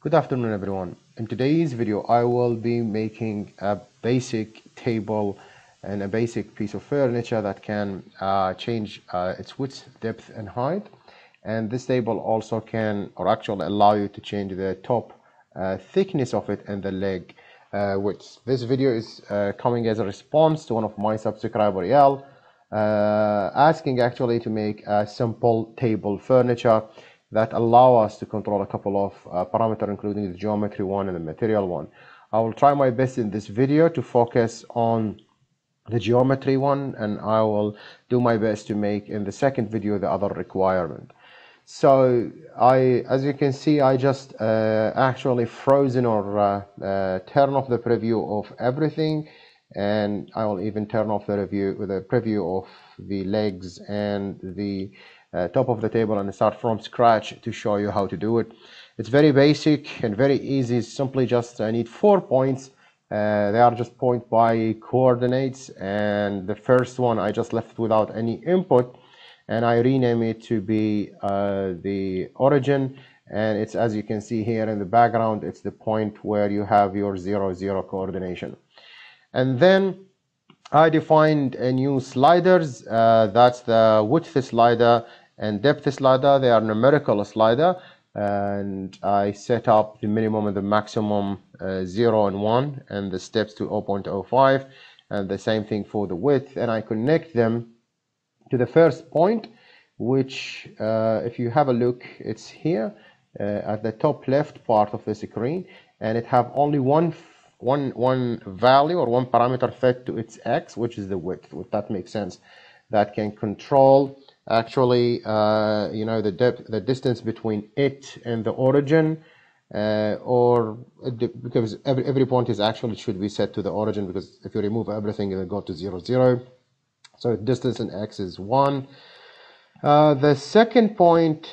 Good afternoon everyone. In today's video I will be making a basic table and a basic piece of furniture that can change its width, depth and height, and this table also can or actually allow you to change the top thickness of it and the leg width. This video is coming as a response to one of my subscriber Yael asking actually to make a simple table furniture that allow us to control a couple of parameters, including the geometry one and the material one. I will try my best in this video to focus on the geometry one, and I will do my best to make in the second video the other requirement. So as you can see, I just actually frozen or turn off the preview of everything, and I will even turn off the preview of the legs and the top of the table and start from scratch to show you how to do it. It's very basic and very easy. Simply just I need 4 points. They are just point by coordinates, and the first one I just left without any input and I rename it to be the origin, and it's, as you can see here in the background, it's the point where you have your 0, 0 coordination. And then I defined a new sliders, that's the width slider and depth slider. They are numerical slider, and I set up the minimum and the maximum 0 and 1 and the steps to 0.05, and the same thing for the width, and I connect them to the first point, which if you have a look, it's here at the top left part of the screen, and it have only one value or one parameter fed to its x, which is the width. If that makes sense, that can control actually you know, the depth, the distance between it and the origin, or because every point is actually should be set to the origin, because if you remove everything it'll go to 0, 0. So distance in x is 1. The second point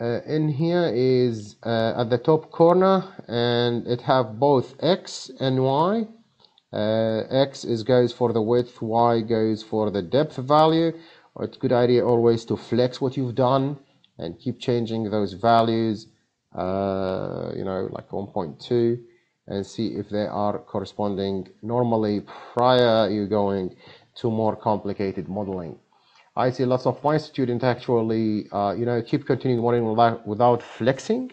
in here is at the top corner, and it have both x and y. X goes for the width, y goes for the depth value. It's a good idea always to flex what you've done and keep changing those values, you know, like 1.2, and see if they are corresponding normally prior you going to more complicated modeling. I see lots of my students actually, you know, keep continuing modeling without flexing,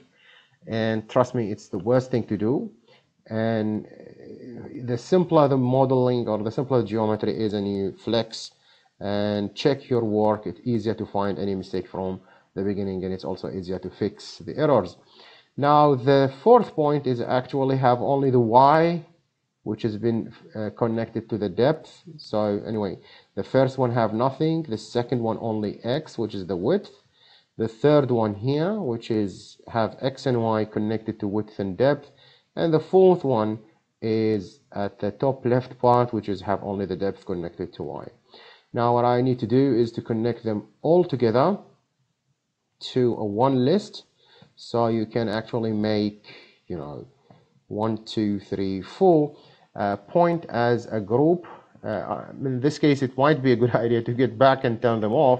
and trust me, it's the worst thing to do. And the simpler the modeling or the simpler the geometry is, and you flex and check your work, it's easier to find any mistake from the beginning, and it's also easier to fix the errors. Now the fourth point is actually have only the y, which has been connected to the depth. So anyway, the first one have nothing, the second one only x, which is the width, the third one here, which is have x and y connected to width and depth, and the fourth one is at the top left part, which is have only the depth connected to y. Now what I need to do is to connect them all together to a one list, so you can actually make, you know, 1, 2, 3, 4 point as a group. In this case it might be a good idea to get back and turn them off,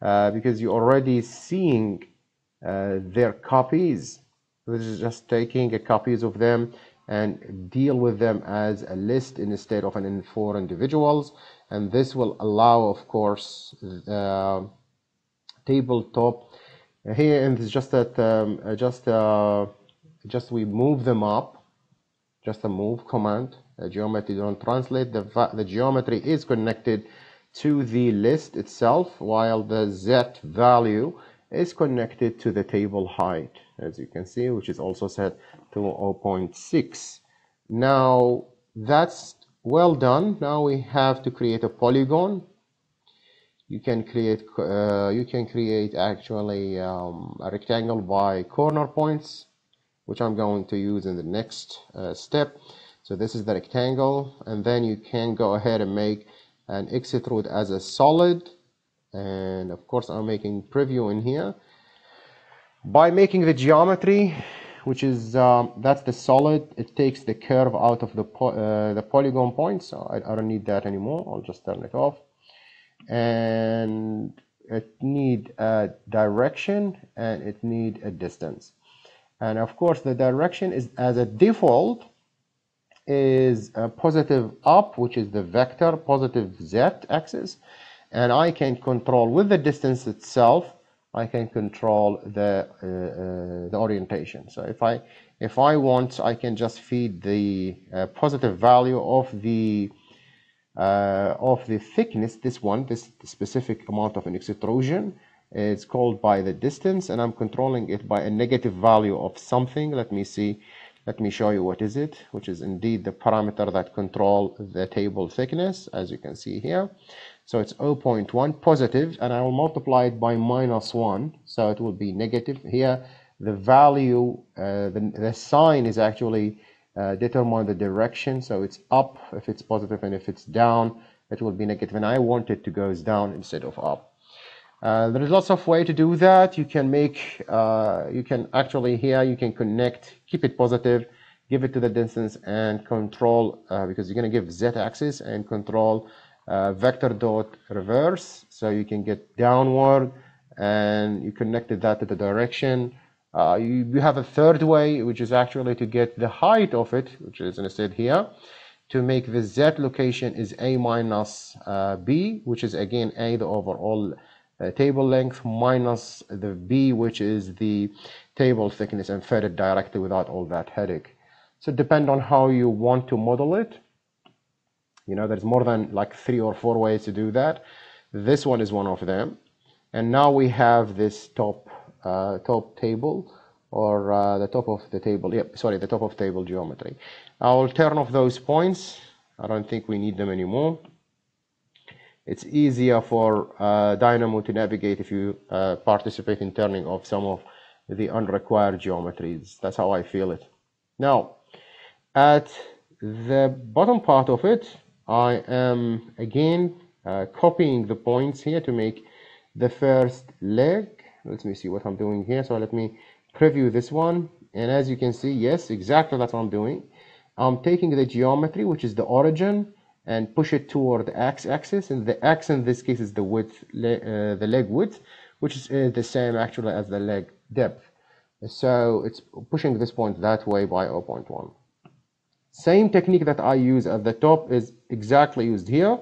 because you're already seeing their copies. This is just taking a copies of them and deal with them as a list instead of an 4 individuals, and this will allow, of course, the tabletop here, and it's just that we move them up, just a move command. Geometry don't translate, the geometry is connected to the list itself, while the z value is connected to the table height, as you can see, which is also set to 0.6. now that's well done. Now we have to create a polygon. You can create actually a rectangle by corner points, which I'm going to use in the next step. So this is the rectangle, and then you can go ahead and make an extrude as a solid, and of course I'm making preview in here by making the geometry, which is that's the solid. It takes the curve out of the polygon point, so I don't need that anymore. I'll just turn it off, and it need a direction and it need a distance. And of course, the direction is as a default is a positive up, which is the vector, positive Z axis. And I can control with the distance itself, I can control the orientation. So if I want, I can just feed the positive value of the thickness, this one, this specific amount of an extrusion. It's called by the distance, and I'm controlling it by a negative value of something. Let me see, let me show you what is it, which is indeed the parameter that control the table thickness, as you can see here. So it's 0.1 positive, and I will multiply it by -1, so it will be negative. Here the value, the sign is actually determine the direction, so it's up if it's positive, and if it's down it will be negative, and I want it to goes down instead of up. There is lots of way to do that. You can make, you can actually here, you can connect, keep it positive, give it to the distance, and control, because you're going to give Z axis and control vector dot reverse, so you can get downward, and you connected that to the direction. You have a third way, which is actually to get the height of it, which is instead here, to make the Z location is A minus B, which is again A, the overall table length, minus the B, which is the table thickness, and fed it directly without all that headache. So depend on how you want to model it. You know, there's more than like 3 or 4 ways to do that. This one is one of them. And now we have this top table, or the top of the table, yep, sorry, the top of table geometry. I'll turn off those points. I don't think we need them anymore. It's easier for Dynamo to navigate if you participate in turning off some of the unrequired geometries. That's how I feel it. Now, at the bottom part of it, I am again copying the points here to make the first leg. Let me see what I'm doing here. So let me preview this one. And as you can see, yes, exactly that's what I'm doing. I'm taking the geometry, which is the origin, and push it toward the x-axis, and the x in this case is the width, the leg width, which is the same actually as the leg depth. So it's pushing this point that way by 0.1. Same technique that I use at the top is exactly used here,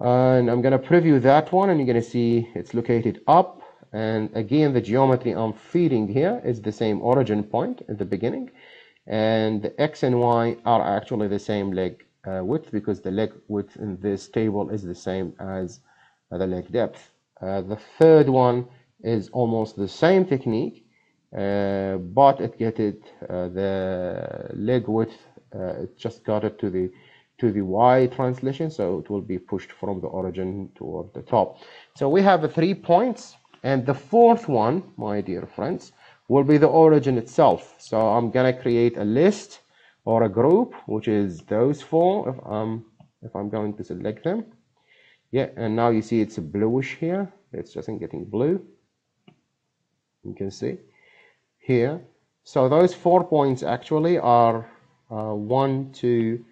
and I'm going to preview that one, and you're going to see it's located up. And again, the geometry I'm feeding here is the same origin point at the beginning, and the x and y are actually the same leg width, because the leg width in this table is the same as the leg depth. The third one is almost the same technique, but it get it the leg width, it just got it to the y translation, so it will be pushed from the origin toward the top. So we have the 3 points, and the fourth one, my dear friends, will be the origin itself. So I'm gonna create a list or a group, which is those 4, if I'm going to select them. Yeah, and now you see it's bluish here. It's just getting blue. You can see here. So those 4 points actually are 1, 2,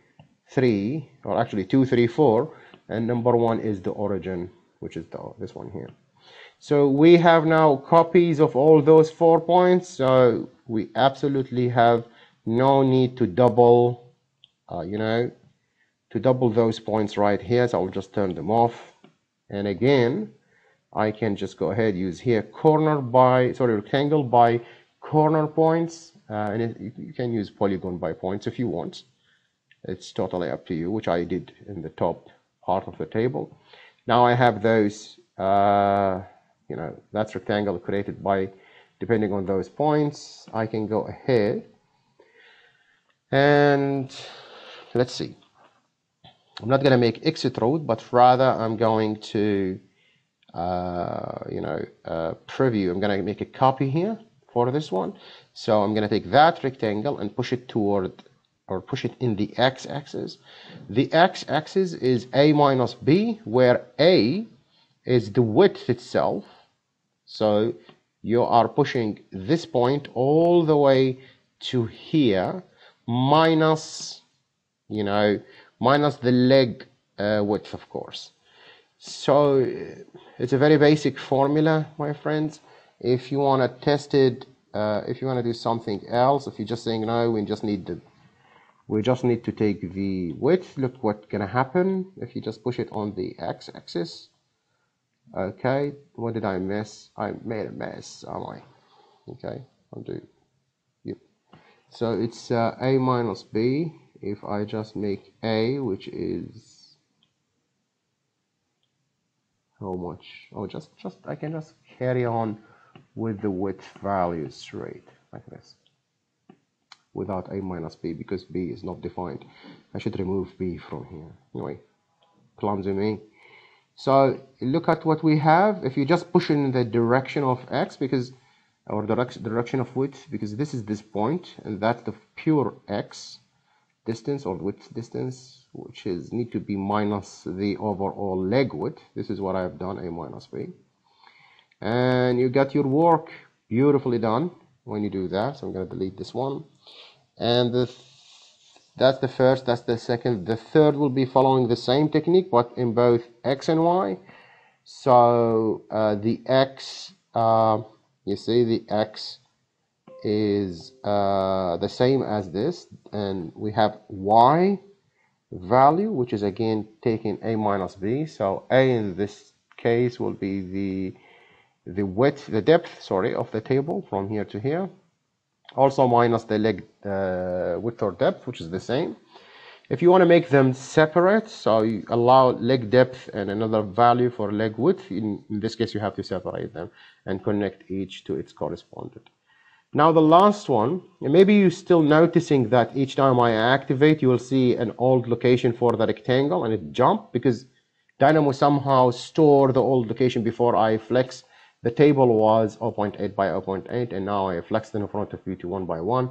3, or actually 2, 3, 4, and number 1 is the origin, which is this one here. So we have now copies of all those 4 points, so we absolutely have no need to double, those points right here. So I'll just turn them off, and again, I can just go ahead use here rectangle by corner points, and you can use polygon by points if you want. It's totally up to you, which I did in the top part of the table. Now I have those. That's rectangle created by, depending on those points, I can go ahead and let's see. I'm not going to make extrude, but rather I'm going to, preview. I'm going to make a copy here for this one. So I'm going to take that rectangle and push it in the x-axis. The x-axis is A minus B, where A is the width itself. So you are pushing this point all the way to here, minus the leg width, of course. So it's a very basic formula, my friends. If you want to test it If you want to do something else, if you're just saying no, we just need to take the width, look what's gonna happen if you just push it on the x-axis. Okay, what did I miss? I made a mess, am I? Okay, I'll do. Yep. So it's a minus b. If I just make a, which is how much? Oh, I can just carry on with the width value straight like this without a minus b, because b is not defined. I should remove b from here. Anyway, clumsy me. So look at what we have. If you just push in the direction of x, because or direction of width, because this is this point, and that's the pure x distance or width distance, which is need to be minus the overall leg width. This is what I've done, a minus b, and you got your work beautifully done when you do that. So I'm going to delete this one, and that's the first, that's the second. The third will be following the same technique, but in both x and y. So the x, you see the x is the same as this, and we have y value, which is again taking a minus b. So a in this case will be the width, the depth, sorry, of the table from here to here, also minus the leg width or depth, which is the same. If you want to make them separate, so you allow leg depth and another value for leg width. In this case, you have to separate them and connect each to its correspondent. Now the last one, maybe you're still noticing that each time I activate, you will see an old location for the rectangle and it jump, because Dynamo somehow stored the old location before I flex. The table was 0.8 by 0.8, and now I flexed in front of you to 1 by 1.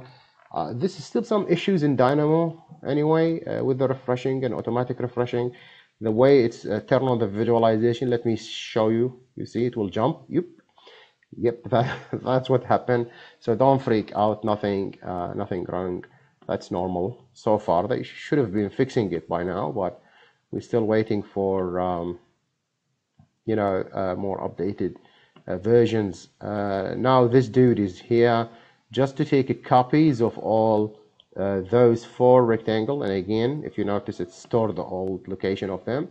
This is still some issues in Dynamo anyway, with the refreshing and automatic refreshing. The way it's turned on the visualization, let me show you. You see, it will jump. Yep, that's what happened. So don't freak out, nothing wrong. That's normal so far. They should have been fixing it by now, but we're still waiting for, more updated versions. Now this dude is here just to take copies of all those four rectangles, and again, if you notice, it stored the old location of them.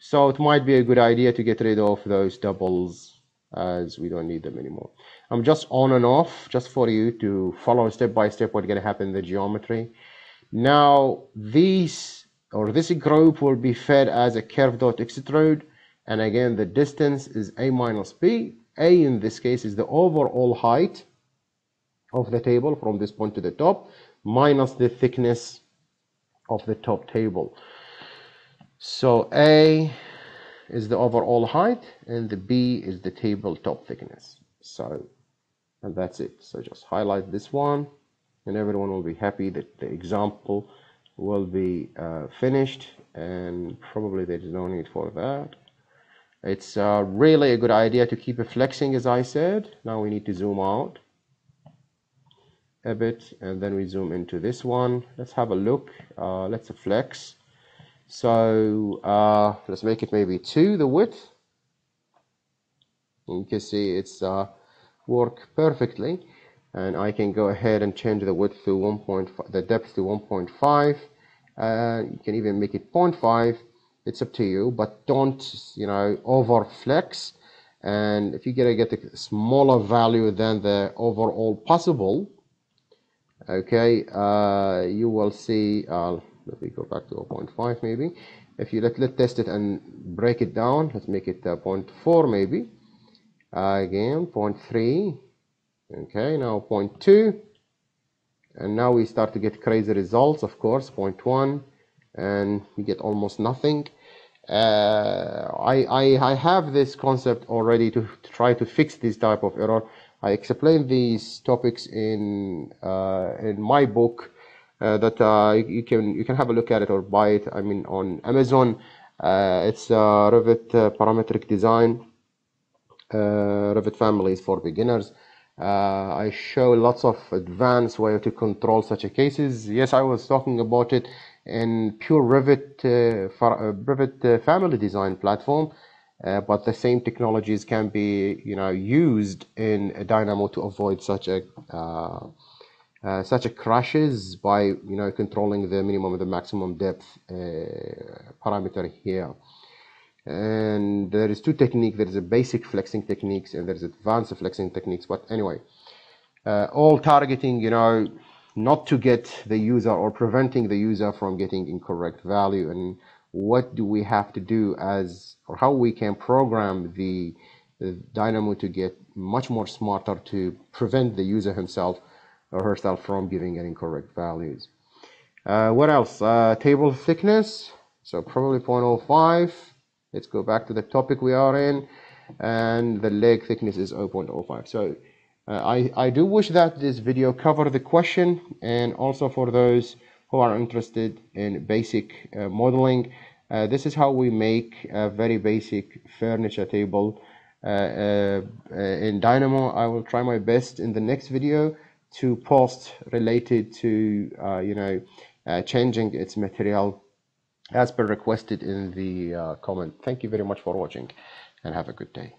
So it might be a good idea to get rid of those doubles, as we don't need them anymore. I'm just on and off just for you to follow step by step what's going to happen in the geometry. Now these, or this group, will be fed as a curve dot extrude, and again the distance is a minus b. A in this case is the overall height of the table from this point to the top, minus the thickness of the top table. So a is the overall height, and the b is the table top thickness. So, and that's it. So just highlight this one, and everyone will be happy that the example will be finished, and probably there is no need for that. It's really a good idea to keep it flexing, as I said. Now we need to zoom out a bit, and then we zoom into this one. Let's have a look. Let's flex. So let's make it maybe 2, the width. And you can see it's work perfectly, and I can go ahead and change the width to 1.5, the depth to 1.5. You can even make it 0.5. It's up to you, but don't over flex. And if you get a smaller value than the overall possible, okay, you will see. Let me go back to 0.5 maybe. If you let's test it and break it down. Let's make it 0.4 maybe. Again, 0.3. Okay, now 0.2. And now we start to get crazy results, of course, 0.1. And you get almost nothing. I have this concept already to try to fix this type of error. I explained these topics in my book. That you can have a look at it or buy it. I mean, on Amazon. It's Revit parametric design, Revit Families for Beginners. I show lots of advanced way to control such a cases. Yes, I was talking about it in pure Revit Family Design platform. But the same technologies can be, used in Dynamo to avoid such a crashes by, controlling the minimum and the maximum depth parameter here. And there is two techniques. There is a basic flexing techniques and there is advanced flexing techniques. But anyway, all targeting, not to get the user or preventing the user from getting incorrect value. And what do we have to do as, or how we can program the Dynamo to get much more smarter to prevent the user himself or herself from giving incorrect values. What else? Table thickness, so probably 0.05. Let's go back to the topic we are in, and the leg thickness is 0.05. So I do wish that this video covered the question, and also for those who are interested in basic modeling, this is how we make a very basic furniture table in Dynamo. I will try my best in the next video to post related to changing its material as per requested in the comment. Thank you very much for watching, and have a good day.